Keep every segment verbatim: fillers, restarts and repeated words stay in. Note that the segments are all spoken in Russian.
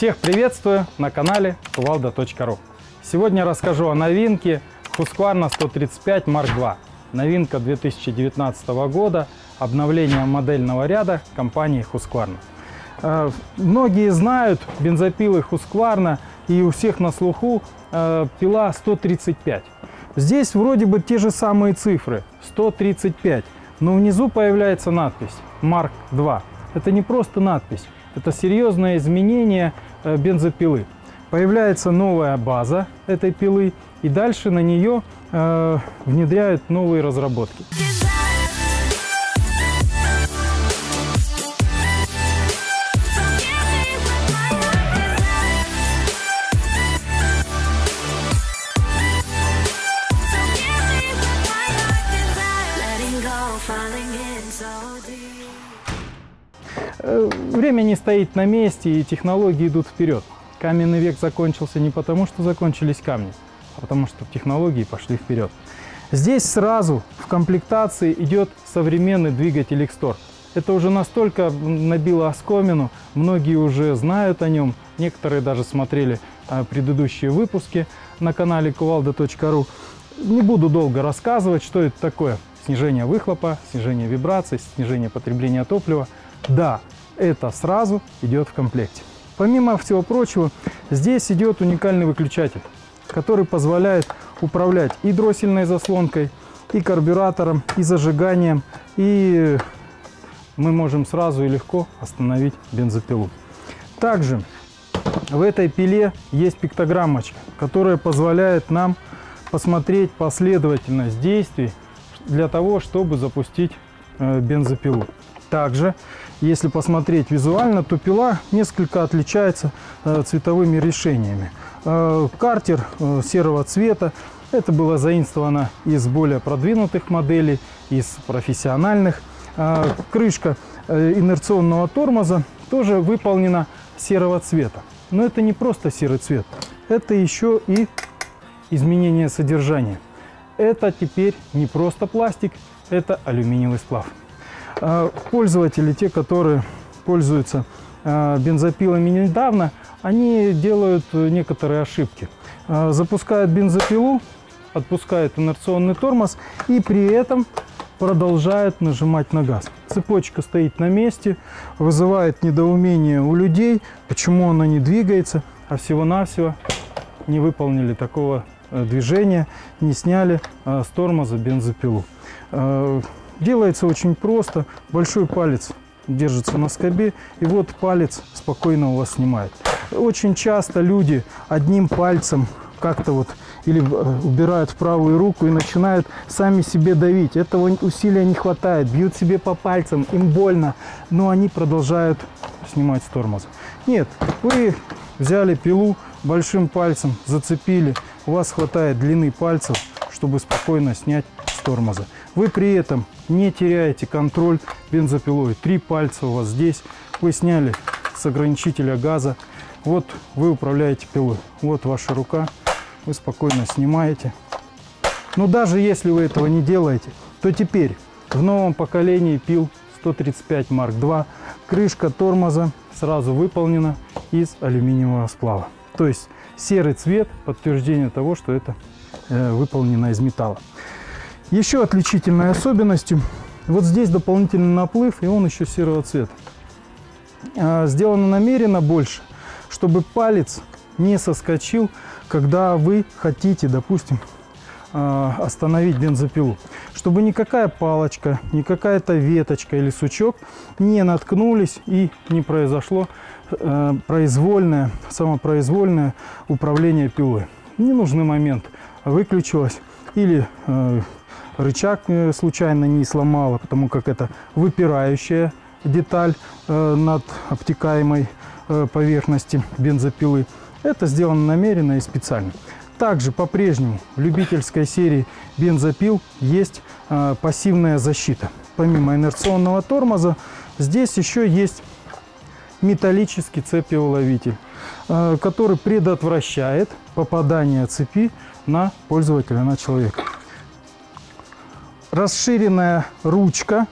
Всех приветствую на канале Кувалда точка ру. Сегодня расскажу о новинке Husqvarna сто тридцать пять марк два. Новинка две тысячи девятнадцатого года, обновление модельного ряда компании Husqvarna. Многие знают бензопилы Husqvarna, и у всех на слуху пила сто тридцать пять. Здесь вроде бы те же самые цифры, сто тридцать пять, но внизу появляется надпись марк два. Это не просто надпись, это серьезное изменение бензопилы. Появляется новая база этой пилы, и дальше на нее э, внедряют новые разработки. Время не стоит на месте, и технологии идут вперед. Каменный век закончился не потому, что закончились камни, а потому что технологии пошли вперед. Здесь сразу в комплектации идет современный двигатель X-Torq. Это уже настолько набило оскомину, многие уже знают о нем, некоторые даже смотрели предыдущие выпуски на канале Кувалда точка ру. Не буду долго рассказывать, что это такое. Снижение выхлопа, снижение вибраций, снижение потребления топлива. Да, это сразу идет в комплекте. Помимо всего прочего, здесь идет уникальный выключатель, который позволяет управлять и дроссельной заслонкой, и карбюратором, и зажиганием, и мы можем сразу и легко остановить бензопилу. Также в этой пиле есть пиктограммочка, которая позволяет нам посмотреть последовательность действий для того, чтобы запустить бензопилу. Также, если посмотреть визуально, то пила несколько отличается цветовыми решениями. Картер серого цвета. Это было заимствовано из более продвинутых моделей, из профессиональных. Крышка инерционного тормоза тоже выполнена серого цвета. Но это не просто серый цвет. Это еще и изменение содержания. Это теперь не просто пластик, это алюминиевый сплав. Пользователи, те, которые пользуются бензопилами недавно, они делают некоторые ошибки. Запускают бензопилу, отпускают инерционный тормоз и при этом продолжают нажимать на газ. Цепочка стоит на месте, вызывает недоумение у людей, почему она не двигается, а всего-навсего не выполнили такого движения, не сняли с тормоза бензопилу. Делается очень просто. Большой палец держится на скобе, и вот палец спокойно у вас снимает. Очень часто люди одним пальцем как-то вот или убирают в правую руку и начинают сами себе давить. Этого усилия не хватает, бьют себе по пальцам, им больно, но они продолжают снимать с тормоза. Нет, вы взяли пилу, большим пальцем зацепили, у вас хватает длины пальцев, чтобы спокойно снять с тормоза. Вы при этом не теряете контроль бензопилой. Три пальца у вас здесь. Вы сняли с ограничителя газа. Вот вы управляете пилой. Вот ваша рука. Вы спокойно снимаете. Но даже если вы этого не делаете, то теперь в новом поколении пил сто тридцать пять марк два крышка тормоза сразу выполнена из алюминиевого сплава. То есть серый цвет – подтверждение того, что это э, выполнено из металла. Еще отличительной особенностью, вот здесь дополнительный наплыв, и он еще серого цвета. Сделано намеренно больше, чтобы палец не соскочил, когда вы хотите, допустим, остановить бензопилу. Чтобы никакая палочка, никакая то веточка или сучок не наткнулись и не произошло произвольное, самопроизвольное управление пилой. Ненужный момент выключилось или рычаг случайно не сломала, потому как это выпирающая деталь над обтекаемой поверхности бензопилы. Это сделано намеренно и специально. Также по-прежнему в любительской серии бензопил есть пассивная защита. Помимо инерционного тормоза, здесь еще есть металлический цепеуловитель, который предотвращает попадание цепи на пользователя, на человека. Расширенная ручка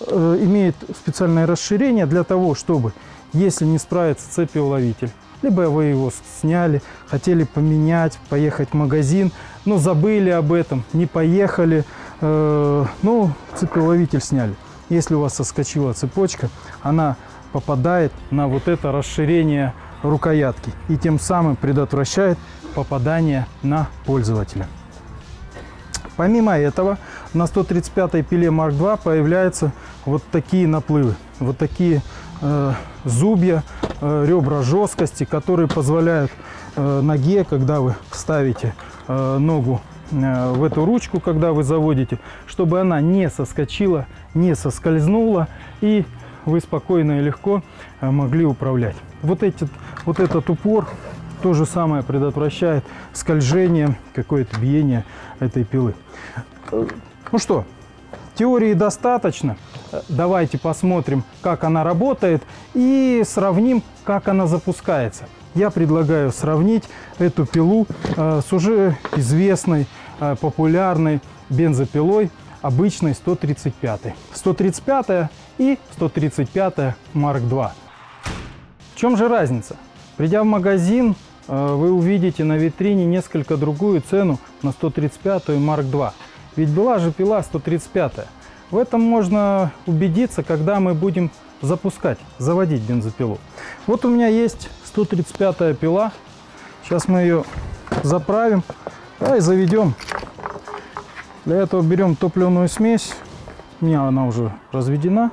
э, имеет специальное расширение для того, чтобы, если не справится цепеуловитель, либо вы его сняли, хотели поменять, поехать в магазин, но забыли об этом, не поехали, э, ну, цепеуловитель сняли. Если у вас соскочила цепочка, она попадает на вот это расширение рукоятки и тем самым предотвращает попадание на пользователя. Помимо этого, на сто тридцать пятой пиле марк два появляются вот такие наплывы, вот такие э, зубья, э, ребра жесткости, которые позволяют э, ноге, когда вы ставите э, ногу э, в эту ручку, когда вы заводите, чтобы она не соскочила, не соскользнула, и вы спокойно и легко э, могли управлять. Вот, эти, вот этот упор то же самое предотвращает скольжение, какое-то биение этой пилы. Ну что, теории достаточно. Давайте посмотрим, как она работает, и сравним, как она запускается. Я предлагаю сравнить эту пилу э, с уже известной, э, популярной бензопилой, обычной сто тридцать пятой. сто тридцать пятая и сто тридцать пятая марк два. В чем же разница? Придя в магазин, вы увидите на витрине несколько другую цену на сто тридцать пятую марк два. Ведь была же пила сто тридцать пятая. В этом можно убедиться, когда мы будем запускать, заводить бензопилу. Вот у меня есть сто тридцать пятая пила. Сейчас мы ее заправим, да, и заведем. Для этого берем топливную смесь. У меня она уже разведена.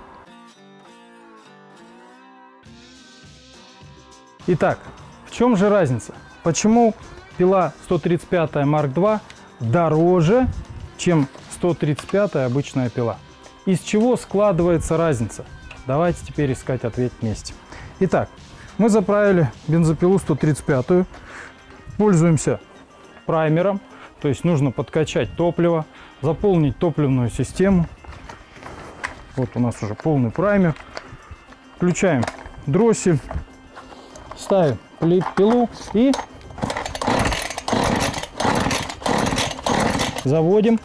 Итак, в чем же разница? Почему пила сто тридцать пятая марк два дороже, чем сто тридцать пятая обычная пила? Из чего складывается разница? Давайте теперь искать ответ вместе. Итак, мы заправили бензопилу сто тридцать пятую, пользуемся праймером, то есть нужно подкачать топливо, заполнить топливную систему. Вот у нас уже полный праймер. Включаем дроссель. Ставим пилу и заводим.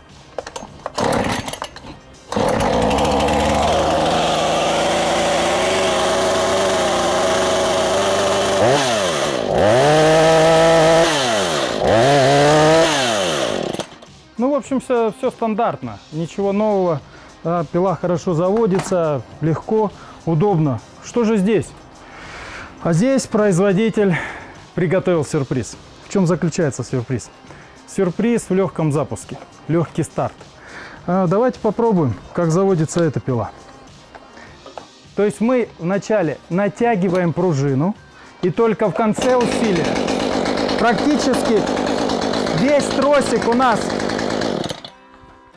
Ну, в общем, все, все стандартно, ничего нового. Пила хорошо заводится, легко, удобно. Что же здесь? А здесь производитель приготовил сюрприз. В чем заключается сюрприз? Сюрприз в легком запуске, легкий старт. Давайте попробуем, как заводится эта пила. То есть мы вначале натягиваем пружину, и только в конце усилия практически весь тросик у нас,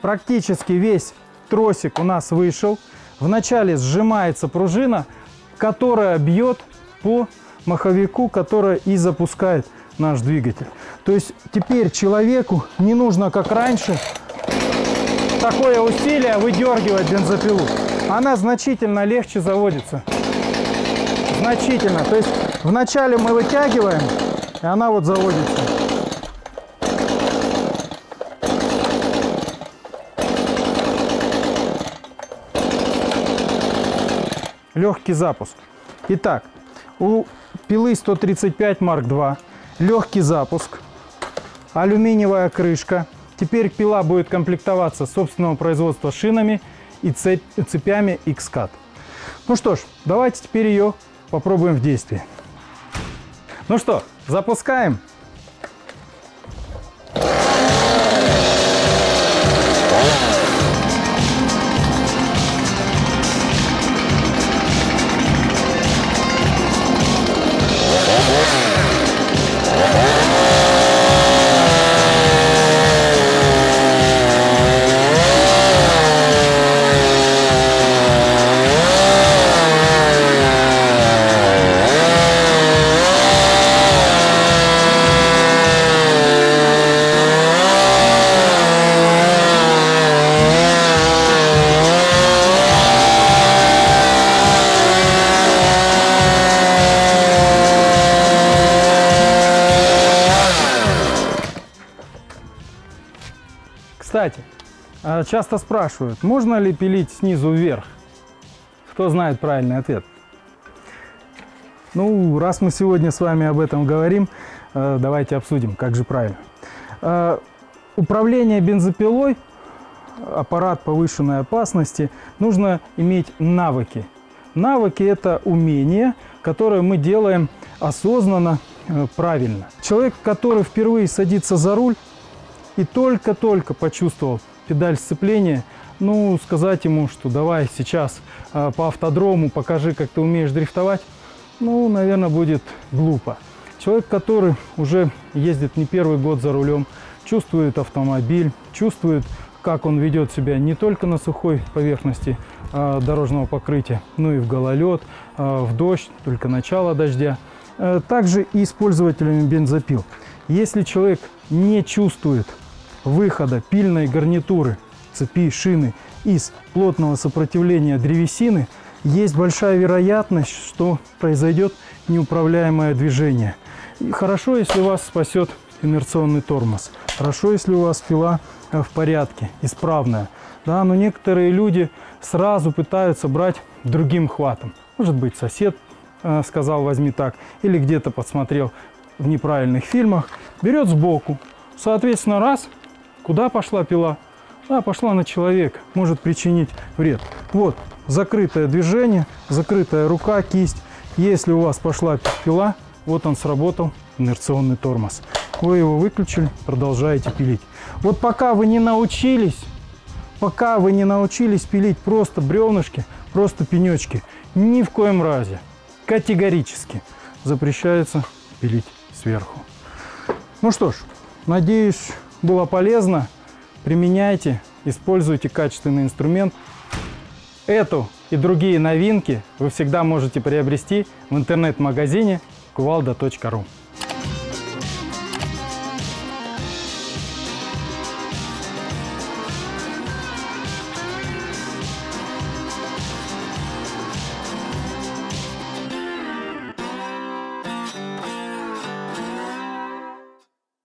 практически весь тросик у нас вышел. Вначале сжимается пружина, которая бьет по маховику, которая и запускает наш двигатель. То есть теперь человеку не нужно, как раньше, такое усилие выдергивать бензопилу. Она значительно легче заводится. Значительно. То есть вначале мы вытягиваем, и она вот заводится. Легкий запуск. Итак, у пилы сто тридцать пять марк два легкий запуск, алюминиевая крышка. Теперь пила будет комплектоваться собственного производства шинами и цепь, цепями икс кат. Ну что ж, давайте теперь ее попробуем в действии. Ну что, запускаем. Кстати, часто спрашивают, можно ли пилить снизу вверх. Кто знает правильный ответ? Ну, раз мы сегодня с вами об этом говорим, давайте обсудим, как же правильно. Управление бензопилой, аппарат повышенной опасности, нужно иметь навыки. Навыки – это умения, которые мы делаем осознанно, правильно. Человек, который впервые садится за руль и только-только почувствовал педаль сцепления, ну, сказать ему, что давай сейчас по автодрому покажи, как ты умеешь дрифтовать, ну, наверное, будет глупо. Человек, который уже ездит не первый год за рулем, чувствует автомобиль, чувствует, как он ведет себя не только на сухой поверхности э, дорожного покрытия, но и в гололед, э, в дождь, только начало дождя. Э, также и с пользователями бензопил. Если человек не чувствует выхода пильной гарнитуры, цепи, шины из плотного сопротивления древесины, есть большая вероятность, что произойдет неуправляемое движение. И хорошо, если вас спасет инерционный тормоз. Хорошо, если у вас пила в порядке, исправная. Да, но некоторые люди сразу пытаются брать другим хватом. Может быть, сосед э, сказал «возьми так», или где-то подсмотрел в неправильных фильмах. Берет сбоку. Соответственно, раз, куда пошла пила? Да, пошла на человека. Может причинить вред. Вот, закрытое движение, закрытая рука, кисть. Если у вас пошла пила, вот он сработал инерционный тормоз. Вы его выключили, продолжаете пилить. Вот пока вы не научились, пока вы не научились пилить просто бревнышки, просто пенечки, ни в коем разе, категорически запрещается пилить сверху. Ну что ж, надеюсь, было полезно. Применяйте, используйте качественный инструмент. Эту и другие новинки вы всегда можете приобрести в интернет-магазине кувалда точка ру.